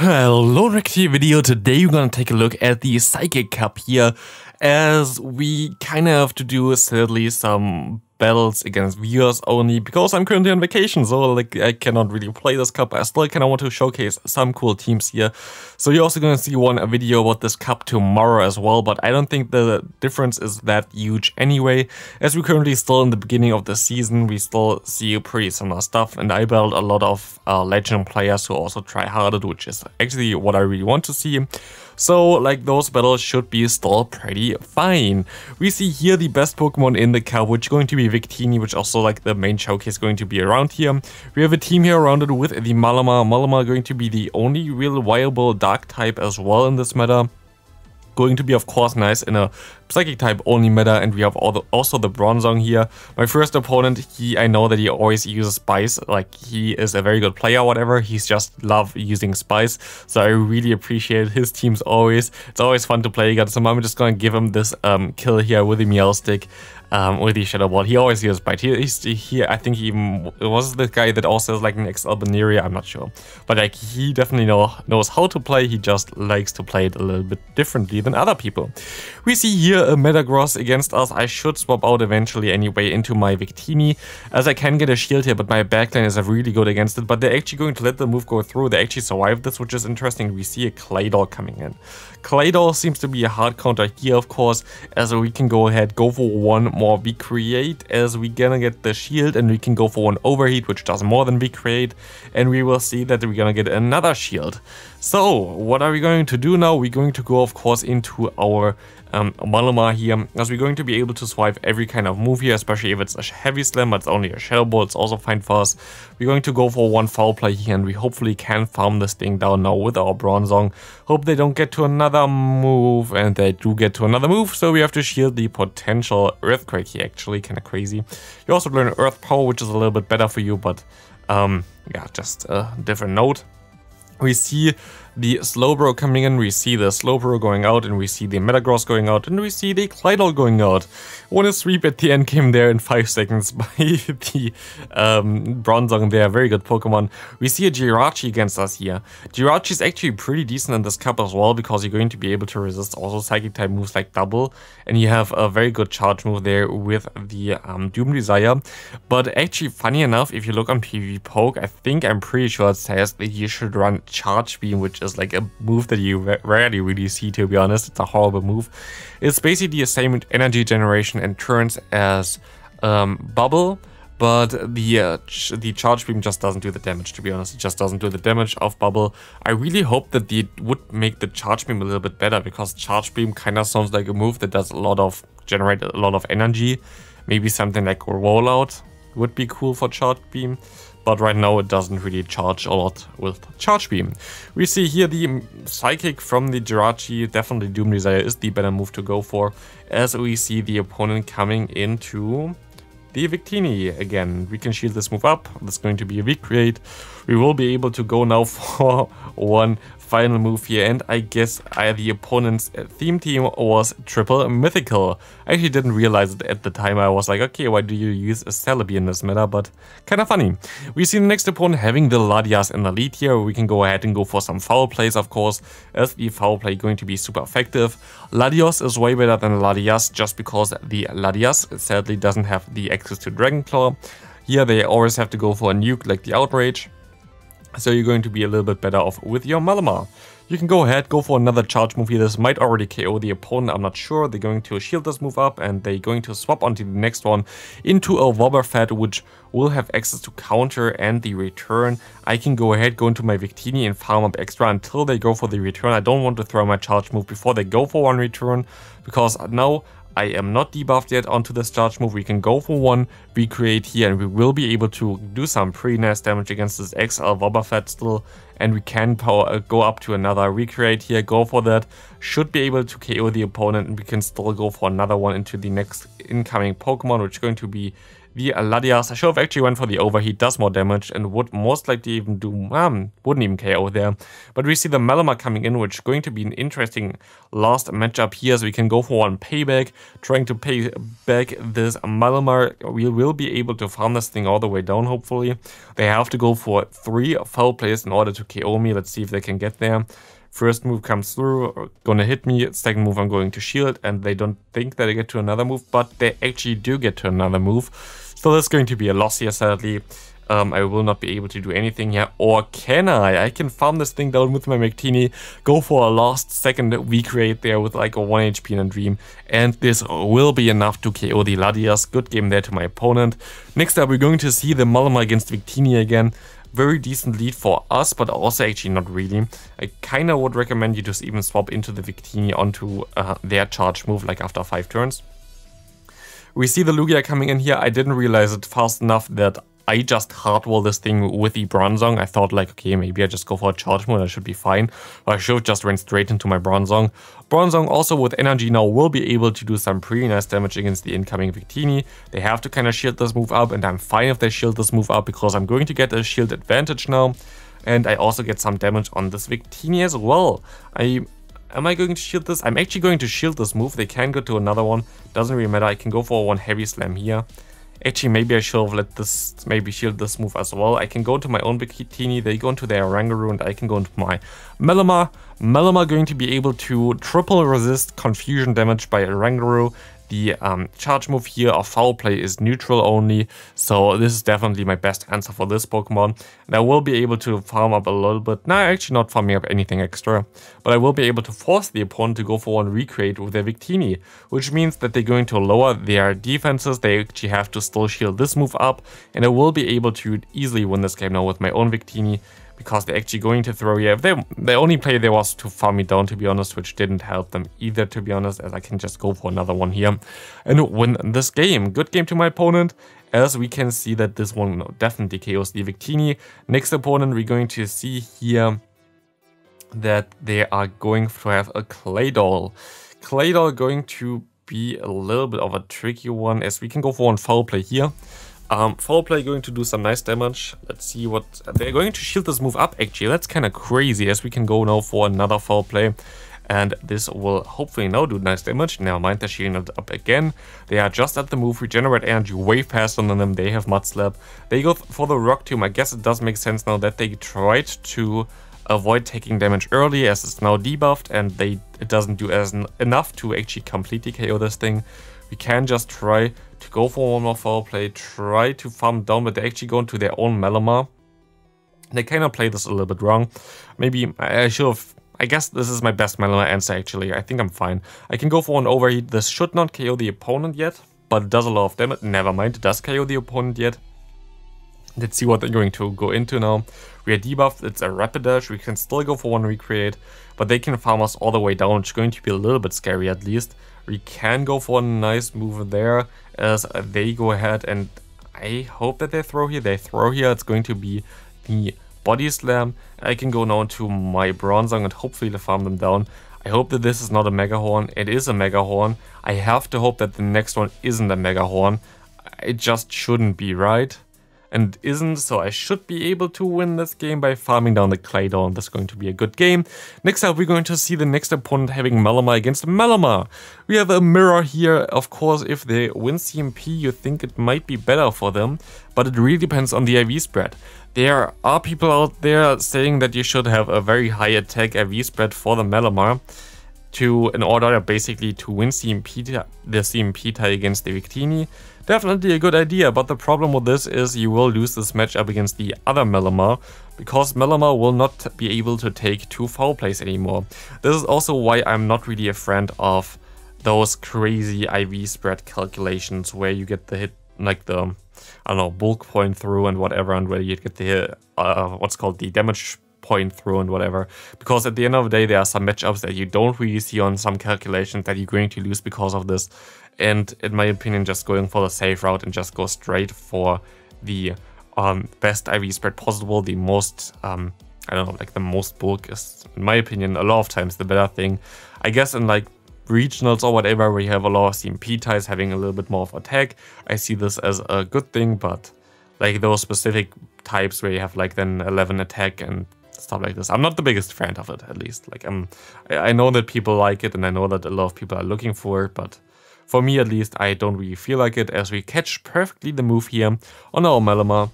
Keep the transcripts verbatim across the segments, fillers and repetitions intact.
Hello Rexy Video, today we're gonna take a look at the Psychic Cup here, as we kinda have to do sadly some battles against viewers only, because I'm currently on vacation, so like I cannot really play this cup. I still kinda want to showcase some cool teams here. So you're also gonna see one a video about this cup tomorrow as well, but I don't think the difference is that huge anyway, as we're currently still in the beginning of the season. We still see pretty similar stuff, and I build a lot of uh, legend players who also try harder, which is actually what I really want to see. So like those battles should be still pretty fine. We see here the best Pokemon in the cup, which is going to be Victini, which also like the main showcase going to be around here. We have a team here around it with the Malamar. Malamar going to be the only real viable dark type as well in this meta. Going to be of course nice in a psychic type only meta. And we have all the, also the Bronzong here. My first opponent, he I know that he always uses Spice, like he is a very good player, whatever, he's just love using Spice, so I really appreciate his teams always. It's always fun to play against him. I'm just gonna give him this um, kill here with the Meowstic, um, with the Shadow Ball. He always uses Bite. He, he, he I think he even was the guy that also has like an X Albaneria, I'm not sure, but like he definitely know, knows how to play. He just likes to play it a little bit differently than other people. We see here a Metagross against us. I should swap out eventually anyway into my Victini, as I can get a shield here, but my backline is really good against it. But they're actually going to let the move go through. They actually survived this, which is interesting. We see a Claydol coming in. Claydol seems to be a hard counter here, of course, as we can go ahead, go for one more V-Create, as we're gonna get the shield, and we can go for one Overheat, which does more than V-Create, and we will see that we're gonna get another shield. So, what are we going to do now? We're going to go, of course, into our um, Malamar here, as we're going to be able to survive every kind of move here, especially if it's a heavy slam, but it's only a Shadow Ball, it's also fine for us. We're going to go for one Foul Play here, and we hopefully can farm this thing down now with our Bronzong. Hope they don't get to another move, and they do get to another move, so we have to shield the potential Earthquake here, actually, kind of crazy. You also learn Earth Power, which is a little bit better for you, but um, yeah, just a different note. We see the Slowbro coming in, we see the Slowbro going out, and we see the Metagross going out, and we see the Claydol going out. One a sweep at the end came there in five seconds by the um, Bronzong there, very good Pokemon. We see a Jirachi against us here. Jirachi is actually pretty decent in this cup as well, because you're going to be able to resist also Psychic type moves like Double, and you have a very good charge move there with the um, Doom Desire. But actually, funny enough, if you look on PvPoke, I think I'm pretty sure it says that you should run Charge Beam, which is like a move that you rarely really see, to be honest. It's a horrible move. It's basically the same energy generation and turns as um, Bubble, but the uh, ch the Charge Beam just doesn't do the damage, to be honest. It just doesn't do the damage of Bubble. I really hope that they would make the Charge Beam a little bit better, because Charge Beam kind of sounds like a move that does a lot of, generate a lot of energy. Maybe something like Rollout would be cool for Charge Beam. But right now it doesn't really charge a lot with Charge Beam. We see here the Psychic from the Jirachi. Definitely Doom Desire is the better move to go for, as we see the opponent coming into the Victini again. We can shield this move up. That's going to be a V-Create. We will be able to go now for one final move here, and I guess I, the opponent's theme team was triple mythical. I actually didn't realize it at the time. I was like, okay, why do you use a Celebi in this meta? But kind of funny. We see the next opponent having the Latias in the lead here. We can go ahead and go for some foul plays, of course, as the foul play going to be super effective. Latios is way better than Latias, just because the Latias sadly doesn't have the access to Dragon Claw. Here they always have to go for a nuke like the Outrage. So you're going to be a little bit better off with your Malamar. You can go ahead, go for another charge move here. This might already K O the opponent, I'm not sure. They're going to shield this move up, and they're going to swap onto the next one into a Wobbuffet, which will have access to counter and the return. I can go ahead, go into my Victini and farm up extra until they go for the return. I don't want to throw my charge move before they go for one return, because now I am not debuffed yet onto this charge move. We can go for one V-Create here, and we will be able to do some pretty nice damage against this X L Wobbuffet still. And we can power, uh, go up to another V-Create here, go for that. Should be able to K O the opponent, and we can still go for another one into the next incoming Pokemon, which is going to be the Latias. I should have actually went for the overheat, does more damage and would most likely even do, um, wouldn't even K O there. But we see the Malamar coming in, which is going to be an interesting last matchup here, so we can go for one payback, trying to pay back this Malamar. We will be able to farm this thing all the way down, hopefully. They have to go for three foul plays in order to K O me. Let's see if they can get there. First move comes through, gonna hit me. Second move, I'm going to shield, and they don't think that they get to another move, but they actually do get to another move. So that's going to be a loss here, sadly. Um, I will not be able to do anything here. Or can I? I can farm this thing down with my Victini, go for a last second weak raid there with like a one H P and a dream. And this will be enough to K O the Latias. Good game there to my opponent. Next up, we're going to see the Malamar against Victini again. Very decent lead for us, but also actually not really. I kind of would recommend you just even swap into the Victini onto uh, their charge move, like after five turns. We see the Lugia coming in here. I didn't realize it fast enough that I just hardwall this thing with the Bronzong. I thought like, okay, maybe I just go for a charge mode, I should be fine. But I should have just ran straight into my Bronzong. Bronzong also with energy now will be able to do some pretty nice damage against the incoming Victini. They have to kind of shield this move up, and I'm fine if they shield this move up because I'm going to get a shield advantage now. And I also get some damage on this Victini as well. I... Am I going to shield this? I'm actually going to shield this move. They can go to another one. Doesn't really matter. I can go for one heavy slam here. Actually, maybe I should have let this, maybe shield this move as well. I can go into my own Victini, they go into their Oranguru, and I can go into my Malamar. Malamar going to be able to triple resist confusion damage by Oranguru. The um, charge move here of foul play is neutral only, so this is definitely my best answer for this Pokemon. And I will be able to farm up a little bit. No, actually not farming up anything extra, but I will be able to force the opponent to go for one recreate with their Victini, which means that they're going to lower their defenses. They actually have to still shield this move up, and I will be able to easily win this game now with my own Victini, because they're actually going to throw here. They, the only play there was to farm me down, to be honest, which didn't help them either, to be honest, as I can just go for another one here and win this game. Good game to my opponent, as we can see that this one definitely K Os the Victini. Next opponent, we're going to see here that they are going to have a Claydol. Claydol going to be a little bit of a tricky one, as we can go for one foul play here. Um, foul play going to do some nice damage. Let's see what... They're going to shield this move up, actually. That's kind of crazy, as we can go now for another foul play. And this will hopefully now do nice damage. Never mind, they're shielding it up again. They are just at the move. Regenerate energy way faster than them. They have Mud Slap. They go for the Rock Tomb. I guess it does make sense now that they tried to avoid taking damage early, as it's now debuffed. And they it doesn't do as enough to actually completely K O this thing. We can just try to go for one more foul play, try to farm down, but they actually go into their own Malamar. They kind of play this a little bit wrong. Maybe I should have... I guess this is my best Malamar answer, actually. I think I'm fine. I can go for one overheat. This should not K O the opponent yet, but it does a lot of damage. Never mind, it does K O the opponent yet. Let's see what they're going to go into now. We are debuffed, it's a Rapidash. We can still go for one recreate, but they can farm us all the way down, which is going to be a little bit scary at least. We can go for a nice move there, as they go ahead, and I hope that they throw here. They throw here. It's going to be the Body Slam. I can go now to my Bronzong and hopefully farm them down. I hope that this is not a Mega Horn. It is a Mega Horn. I have to hope that the next one isn't a Mega Horn. It just shouldn't be, right? And isn't, so I should be able to win this game by farming down the Claydol. That's going to be a good game. Next up, we're going to see the next opponent having Malamar against Malamar. We have a mirror here. Of course, if they win C M P, you think it might be better for them, but it really depends on the I V spread. There are people out there saying that you should have a very high attack I V spread for the Malamar to in order basically to win C M P, the C M P tie against the Victini. Definitely a good idea, but the problem with this is you will lose this matchup against the other Malamar, because Malamar will not be able to take two foul plays anymore. This is also why I'm not really a friend of those crazy I V spread calculations where you get the hit, like the, I don't know, bulk point through and whatever, and where you get the hit, uh, what's called the damage point through and whatever, because at the end of the day there are some matchups that you don't really see on some calculations that you're going to lose because of this. And in my opinion, just going for the safe route and just go straight for the um, best I V spread possible, the most, um, I don't know, like the most bulk is, in my opinion, a lot of times the better thing. I guess in like regionals or whatever, where you have a lot of C M P ties having a little bit more of attack, I see this as a good thing. But like those specific types where you have like then eleven attack and stuff like this, I'm not the biggest fan of it, at least. Like I'm, I know that people like it and I know that a lot of people are looking for it, but for me at least, I don't really feel like it, as we catch perfectly the move here on our Malamar.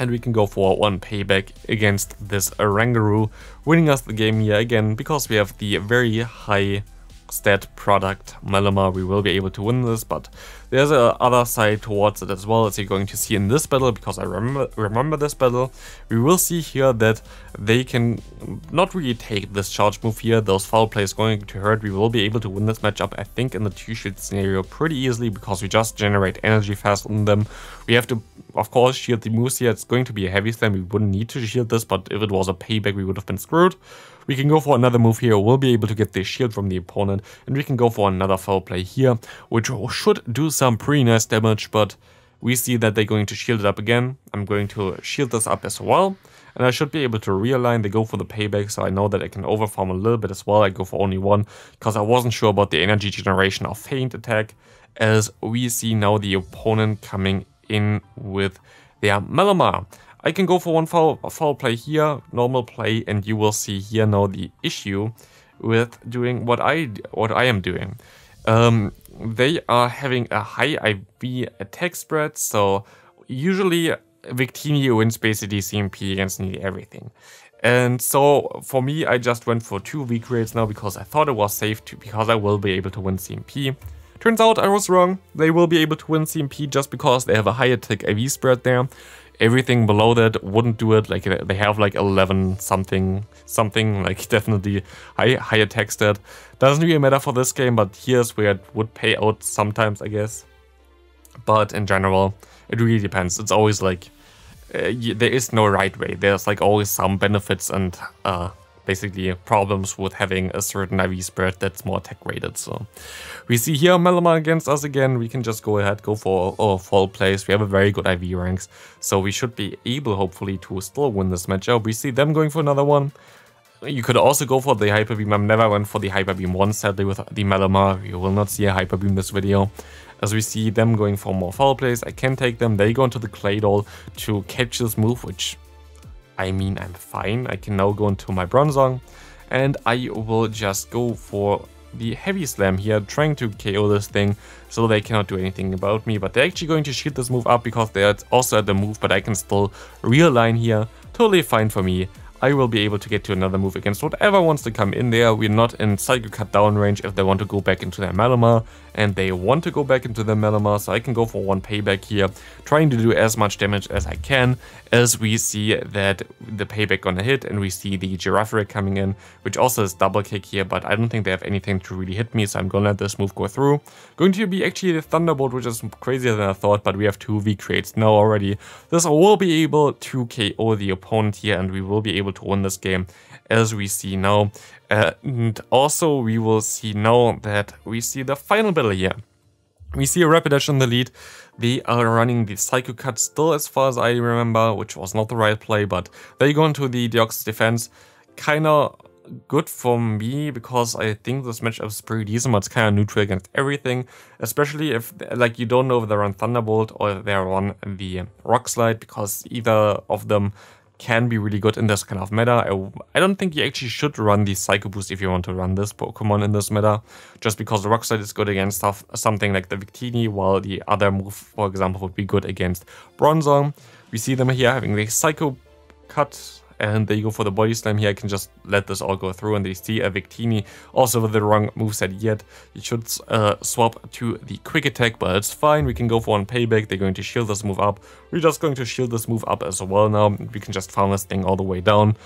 And we can go for one payback against this Oranguru, winning us the game here again, because we have the very high stat product Malamar. We will be able to win this, but there's a other side towards it as well, as you're going to see in this battle, because I remember remember this battle. We will see here that they can not really take this charge move here. Those foul plays going to hurt. We will be able to win this matchup, I think, in the two-shield scenario pretty easily, because we just generate energy fast on them. We have to, of course, shield the moves here. It's going to be a heavy slam. We wouldn't need to shield this, but if it was a payback, we would have been screwed. We can go for another move here. We'll be able to get the shield from the opponent, and we can go for another foul play here, which should do some pretty nice damage, but we see that they're going to shield it up again. I'm going to shield this up as well, and I should be able to realign. They go for the payback, so I know that I can overfarm a little bit as well. I go for only one, because I wasn't sure about the energy generation of Feint Attack, as we see now the opponent coming in with their Malamar. I can go for one foul, foul play here, normal play, and you will see here now the issue with doing what I what I am doing. Um, they are having a high I V attack spread, so usually Victini wins basically C M P against nearly everything. And so for me, I just went for two weak rates now, because I thought it was safe to, because I will be able to win C M P. Turns out I was wrong. They will be able to win C M P just because they have a high attack I V spread there. Everything below that wouldn't do it. Like they have like eleven something something, like definitely high high attack stat. Doesn't really matter for this game, but here's where it would pay out sometimes, I guess. But in general, it really depends. It's always like uh, there is no right way. There's like always some benefits and uh basically problems with having a certain I V spread that's more attack rated. So we see here Malamar against us again. We can just go ahead, go for our fall plays. We have a very good I V ranks, so we should be able hopefully to still win this matchup. We see them going for another one. You could also go for the Hyper Beam. I never went for the Hyper Beam once, sadly, with the Malamar. You will not see a Hyper Beam this video. As we see them going for more foul plays, I can take them. They go into the Claydol to catch this move, which, I mean, I'm fine. I can now go into my Bronzong, and I will just go for the heavy slam here, trying to K O this thing so they cannot do anything about me. But they're actually going to shield this move up because they're also at the move, but I can still realign here. Totally fine for me. I will be able to get to another move against whatever wants to come in there. We're not in Psychic Cup down range if they want to go back into their Malamar, and they want to go back into their Malamar, so I can go for one payback here, trying to do as much damage as I can, as we see that the payback gonna hit, and we see the Giraffe coming in, which also is double kick here, but I don't think they have anything to really hit me, so I'm gonna let this move go through. Going to be actually the Thunderbolt, which is crazier than I thought, but we have two V-creates now already. This will be able to K O the opponent here, and we will be able to win this game, as we see now. Uh, and also we will see now that we see the final battle here. We see a Rapidash in the lead. They are running the Psycho Cut still, as far as I remember, which was not the right play, but they go into the Deoxys defense. Kinda good for me, because I think this matchup is pretty decent, but it's kind of neutral against everything, especially if, like, you don't know if they're on Thunderbolt or if they're on the Rock Slide, because either of them can be really good in this kind of meta. I, I don't think you actually should run the Psycho Boost if you want to run this Pokemon in this meta, just because the Rock Slide is good against stuff, something like the Victini, while the other move, for example, would be good against Bronzong. We see them here having the Psycho Cut, and they go for the Body Slam here. I can just let this all go through, and they see a Victini also with the wrong moveset yet. You should uh, swap to the Quick Attack, but it's fine. We can go for one payback. They're going to shield this move up. We're just going to shield this move up as well now. We can just farm this thing all the way down.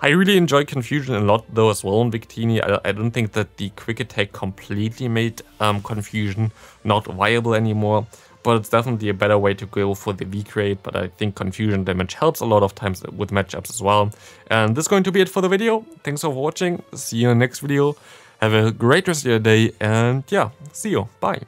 I really enjoy Confusion a lot though as well on Victini. I, I don't think that the Quick Attack completely made um, Confusion not viable anymore, but it's definitely a better way to go for the V-Create, but I think Confusion damage helps a lot of times with matchups as well. And this is going to be it for the video. Thanks for watching, see you in the next video, have a great rest of your day, and yeah, see you, bye!